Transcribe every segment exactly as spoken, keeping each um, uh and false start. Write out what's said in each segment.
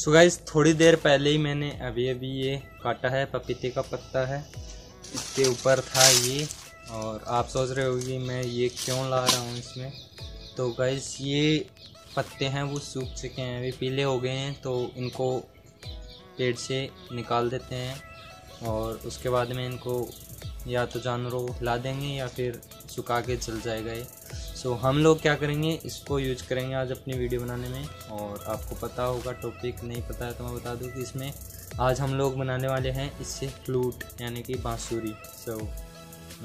So guys थोड़ी देर पहले ही मैंने अभी अभी ये काटा है, पपीते का पत्ता है, इसके ऊपर था ये। और आप सोच रहे होगी मैं ये क्यों ला रहा हूँ इसमें, तो गाइस ये पत्ते हैं वो सूख चुके हैं, अभी पीले हो गए हैं, तो इनको पेड़ से निकाल देते हैं और उसके बाद में इनको या तो जानवरों को खिला देंगे या फिर सुखा के चल जाएगा ये। सो हम लोग क्या करेंगे, इसको यूज करेंगे आज अपनी वीडियो बनाने में। और आपको पता होगा, टॉपिक नहीं पता है तो मैं बता दूं कि इसमें आज हम लोग बनाने वाले हैं इससे फ्लूट यानी कि बांसुरी। सो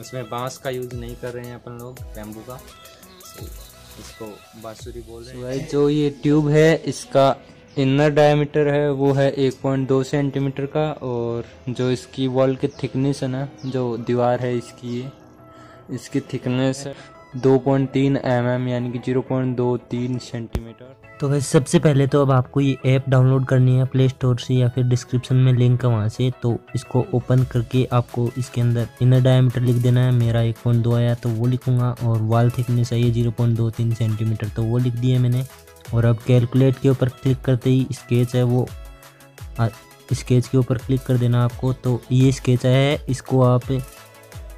इसमें बांस का यूज़ नहीं कर रहे हैं अपन लोग, बैम्बू का, सो इसको बांसुरी बोल रहे हैं। भाई जो ये ट्यूब है इसका इनर डायमीटर है वो है एक पॉइंट दो सेंटीमीटर का, और जो इसकी वॉल की थिकनेस है ना, जो दीवार है इसकी, ये इसकी थिकनेस है दो पॉइंट तीन एम एम यानी कि ज़ीरो पॉइंट दो तीन सेंटीमीटर। तो वैसे सबसे पहले तो अब आपको ये ऐप डाउनलोड करनी है प्ले स्टोर से या फिर डिस्क्रिप्शन में लिंक है वहाँ से। तो इसको ओपन करके आपको इसके अंदर इनर डायमीटर लिख देना है। मेरा एक पॉइंट दो आया तो वो लिखूँगा, और वॉल थिकनेस आई है ज़ीरो पॉइंट दो तीन सेंटीमीटर तो वो लिख दिया मैंने। और अब कैलकुलेट के ऊपर क्लिक करते ही स्केच है वो आ, स्केच के ऊपर क्लिक कर देना आपको। तो ये स्केच है, इसको आप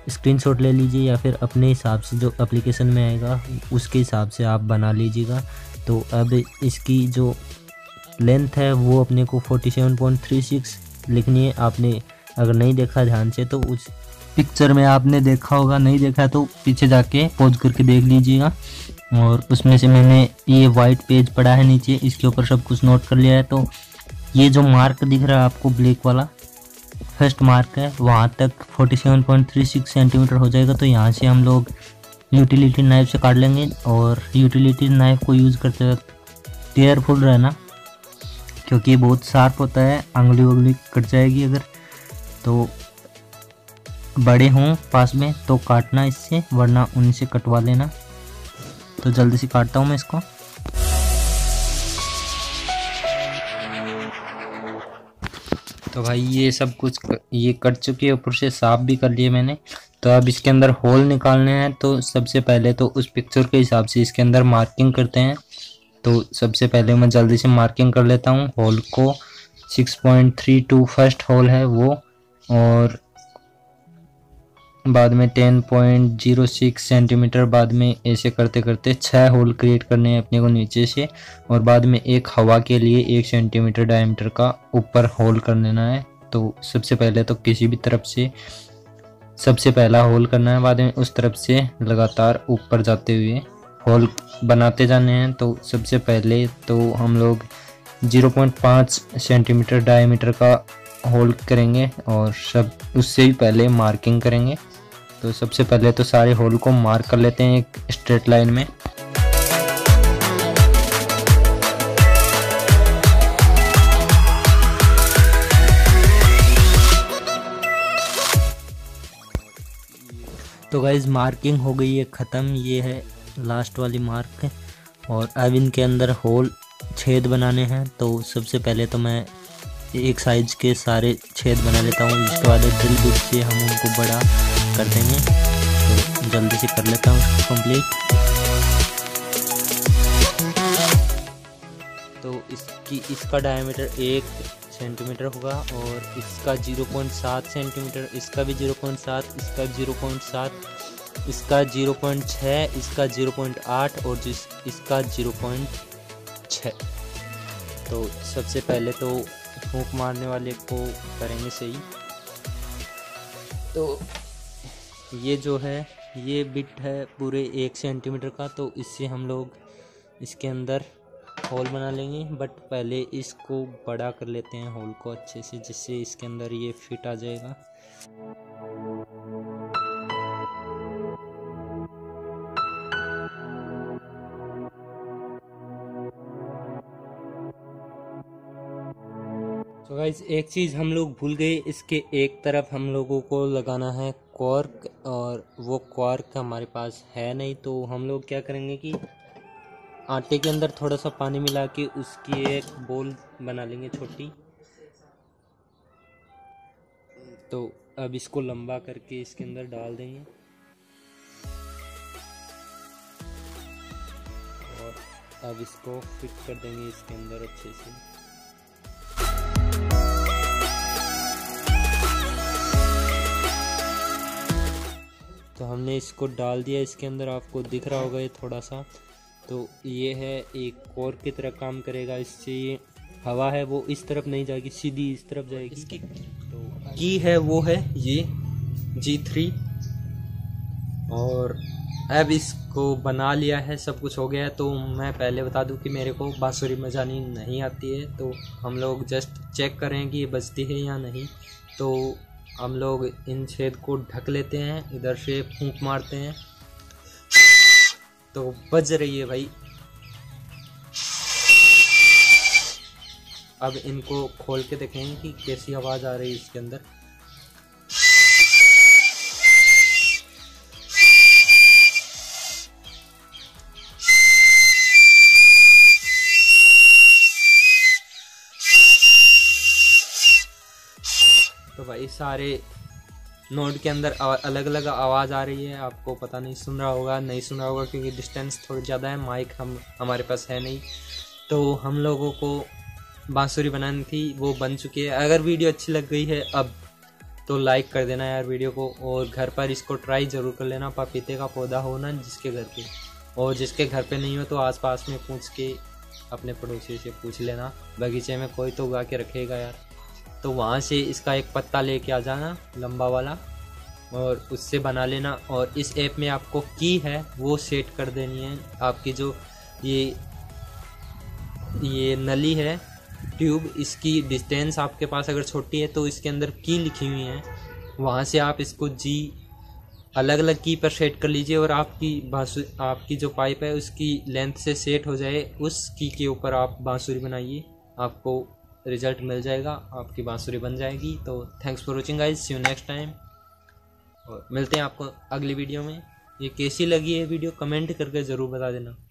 स्क्रीनशॉट ले लीजिए या फिर अपने हिसाब से जो एप्लीकेशन में आएगा उसके हिसाब से आप बना लीजिएगा। तो अब इसकी जो लेंथ है वो अपने को सैंतालीस पॉइंट तीन छह लिखनी है। आपने अगर नहीं देखा ध्यान से तो उस पिक्चर में आपने देखा होगा, नहीं देखा तो पीछे जाके पॉज करके देख लीजिएगा। और उसमें से मैंने ये वाइट पेज पड़ा है नीचे, इसके ऊपर सब कुछ नोट कर लिया है। तो ये जो मार्क दिख रहा है आपको ब्लैक वाला फर्स्ट मार्क है, वहाँ तक सैंतालीस पॉइंट तीन छह सेंटीमीटर हो जाएगा। तो यहाँ से हम लोग यूटिलिटी नाइफ से काट लेंगे। और यूटिलिटी नाइफ को यूज़ करते वक्त केयरफुल रहना, क्योंकि ये बहुत शार्प होता है, अंगुली उंगली कट जाएगी अगर, तो बड़े हों पास में तो काटना इससे, वरना उनसे कटवा लेना। तो जल्दी से काटता हूँ मैं इसको। तो भाई ये सब कुछ कर, ये कट चुकी है, ऊपर से साफ भी कर लिए मैंने। तो अब इसके अंदर होल निकालने हैं। तो सबसे पहले तो उस पिक्चर के हिसाब से इसके अंदर मार्किंग करते हैं। तो सबसे पहले मैं जल्दी से मार्किंग कर लेता हूँ। होल को six point three two first hole है वो, और बाद में ten point zero six centimetre, बाद में ऐसे करते करते छः होल क्रिएट करने हैं अपने को नीचे से। और बाद में एक हवा के लिए एक सेंटीमीटर डायमीटर का ऊपर होल कर लेना है। तो सबसे पहले तो किसी भी तरफ से सबसे पहला होल करना है, बाद में उस तरफ से लगातार ऊपर जाते हुए होल बनाते जाने हैं। तो सबसे पहले तो हम लोग zero point five centimetre diameter का होल्ड करेंगे, और सब उससे ही पहले मार्किंग करेंगे। तो सबसे पहले तो सारे होल को मार्क कर लेते हैं एक स्ट्रेट लाइन में। तो गाइस मार्किंग हो गई है ख़त्म, ये है लास्ट वाली मार्क। और अब इनके अंदर होल छेद बनाने हैं। तो सबसे पहले तो मैं एक साइज के सारे छेद बना लेता हूँ, जिसके बाद ड्रिल बिट से हम उनको बड़ा कर देंगे। तो जल्दी से कर लेता हूँ उसको कंप्लीट। तो इसकी इसका डायमीटर एक सेंटीमीटर होगा, और इसका ज़ीरो पॉइंट सात सेंटीमीटर, इसका भी ज़ीरो पॉइंट सात, इसका ज़ीरो पॉइंट सात, इसका ज़ीरो पॉइंट छह, इसका ज़ीरो पॉइंट आठ, और जिस इसका ज़ीरो पॉइंट छह। तो सबसे पहले तो फूंक मारने वाले को करेंगे सही। तो ये जो है ये बिट है पूरे एक सेंटीमीटर का, तो इससे हम लोग इसके अंदर होल बना लेंगे। बट पहले इसको बड़ा कर लेते हैं होल को अच्छे से, जिससे इसके अंदर ये फिट आ जाएगा। तो गाइस एक चीज़ हम लोग भूल गए, इसके एक तरफ हम लोगों को लगाना है कॉर्क, और वो कॉर्क हमारे पास है नहीं। तो हम लोग क्या करेंगे कि आटे के अंदर थोड़ा सा पानी मिला के उसकी एक बॉल बना लेंगे छोटी। तो अब इसको लंबा करके इसके अंदर डाल देंगे, और अब इसको फिट कर देंगे इसके अंदर अच्छे से। तो हमने इसको डाल दिया इसके अंदर, आपको दिख रहा होगा ये थोड़ा सा। तो ये है एक और की तरह काम करेगा, इससे ये हवा है वो इस तरफ नहीं जाएगी, सीधी इस तरफ जाएगी। इसकी तो की है वो है ये जी थ्री। और अब इसको बना लिया है, सब कुछ हो गया है। तो मैं पहले बता दूं कि मेरे को बांसुरी बजानी नहीं आती है, तो हम लोग जस्ट चेक करें कि ये बजती है या नहीं। तो हम लोग इन छेद को ढक लेते हैं, इधर से फूंक मारते हैं, तो बज रही है भाई। अब इनको खोल के देखेंगे कि कैसी आवाज़ आ रही है इसके अंदर। तो भाई सारे नोट के अंदर अलग अलग आवाज़ आ रही है, आपको पता नहीं सुन रहा होगा, नहीं सुन रहा होगा क्योंकि डिस्टेंस थोड़ी ज़्यादा है, माइक हम हमारे पास है नहीं। तो हम लोगों को बांसुरी बनानी थी, वो बन चुकी है। अगर वीडियो अच्छी लग गई है अब तो लाइक कर देना यार वीडियो को, और घर पर इसको ट्राई ज़रूर कर लेना। पपीते का पौधा हो ना जिसके घर पे, और जिसके घर पे नहीं हो तो आसपास में पूछ के अपने पड़ोसी से पूछ लेना, बगीचे में कोई तो उगा के रखेगा यार। तो वहाँ से इसका एक पत्ता लेके आ जाना लंबा वाला, और उससे बना लेना। और इस ऐप में आपको की है वो सेट कर देनी है, आपकी जो ये ये नली है ट्यूब, इसकी डिस्टेंस आपके पास अगर छोटी है तो इसके अंदर की लिखी हुई है, वहाँ से आप इसको जी अलग अलग की पर सेट कर लीजिए, और आपकी बांसुरी आपकी जो पाइप है उसकी लेंथ से सेट हो जाए, उस की के ऊपर आप बांसुरी बनाइए, आपको रिजल्ट मिल जाएगा, आपकी बांसुरी बन जाएगी। तो thanks for watching guys, see you next time, और मिलते हैं आपको अगली वीडियो में। ये कैसी लगी है वीडियो कमेंट करके ज़रूर बता देना।